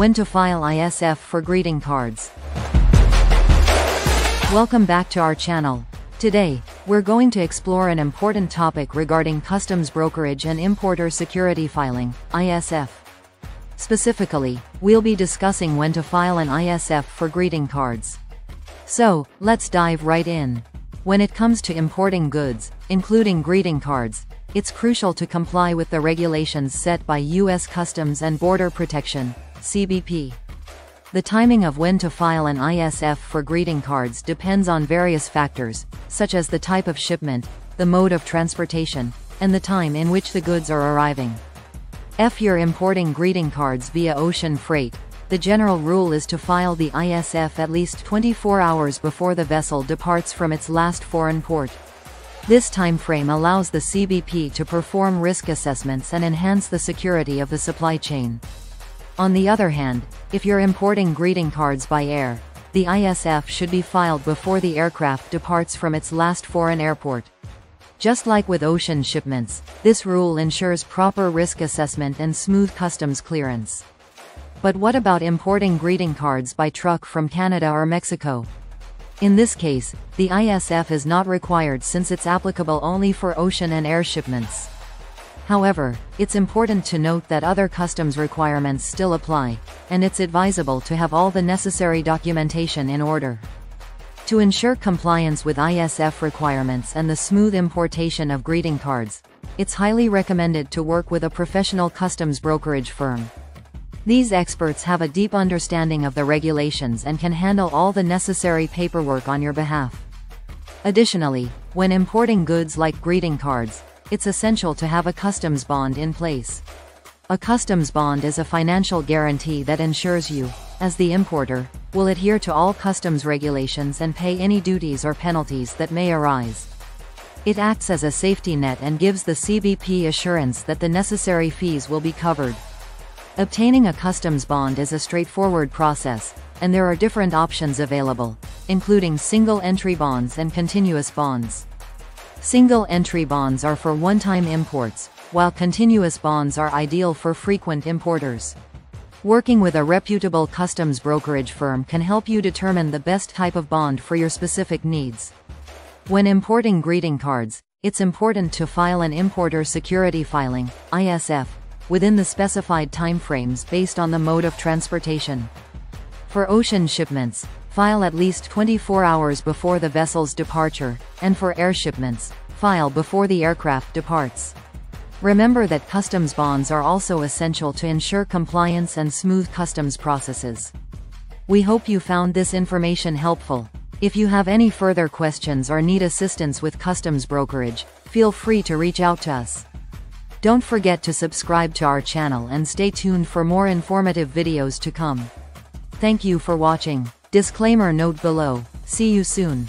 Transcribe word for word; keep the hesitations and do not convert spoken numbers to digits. When to file I S F for greeting cards. Welcome back to our channel. Today, we're going to explore an important topic regarding customs brokerage and importer security filing, I S F. Specifically, we'll be discussing when to file an I S F for greeting cards. So, let's dive right in. When it comes to importing goods, including greeting cards, it's crucial to comply with the regulations set by U S Customs and Border Protection, C B P. The timing of when to file an I S F for greeting cards depends on various factors, such as the type of shipment, the mode of transportation, and the time in which the goods are arriving. If you're importing greeting cards via ocean freight, the general rule is to file the I S F at least twenty-four hours before the vessel departs from its last foreign port. This time frame allows the C B P to perform risk assessments and enhance the security of the supply chain. On the other hand, if you're importing greeting cards by air, the I S F should be filed before the aircraft departs from its last foreign airport. Just like with ocean shipments, this rule ensures proper risk assessment and smooth customs clearance. But what about importing greeting cards by truck from Canada or Mexico? In this case, the I S F is not required since it's applicable only for ocean and air shipments. However, it's important to note that other customs requirements still apply, and it's advisable to have all the necessary documentation in order. To ensure compliance with I S F requirements and the smooth importation of greeting cards, it's highly recommended to work with a professional customs brokerage firm. These experts have a deep understanding of the regulations and can handle all the necessary paperwork on your behalf. Additionally, when importing goods like greeting cards, it's essential to have a customs bond in place. A customs bond is a financial guarantee that ensures you, as the importer, will adhere to all customs regulations and pay any duties or penalties that may arise. It acts as a safety net and gives the C B P assurance that the necessary fees will be covered. Obtaining a customs bond is a straightforward process, and there are different options available, including single-entry bonds and continuous bonds. Single-entry bonds are for one-time imports, while continuous bonds are ideal for frequent importers. Working with a reputable customs brokerage firm can help you determine the best type of bond for your specific needs. When importing greeting cards, it's important to file an importer security filing, I S F, within the specified timeframes based on the mode of transportation. For ocean shipments, file at least twenty-four hours before the vessel's departure, and for air shipments, file before the aircraft departs. Remember that customs bonds are also essential to ensure compliance and smooth customs processes. We hope you found this information helpful. If you have any further questions or need assistance with customs brokerage, feel free to reach out to us. Don't forget to subscribe to our channel and stay tuned for more informative videos to come. Thank you for watching. Disclaimer note below. See you soon.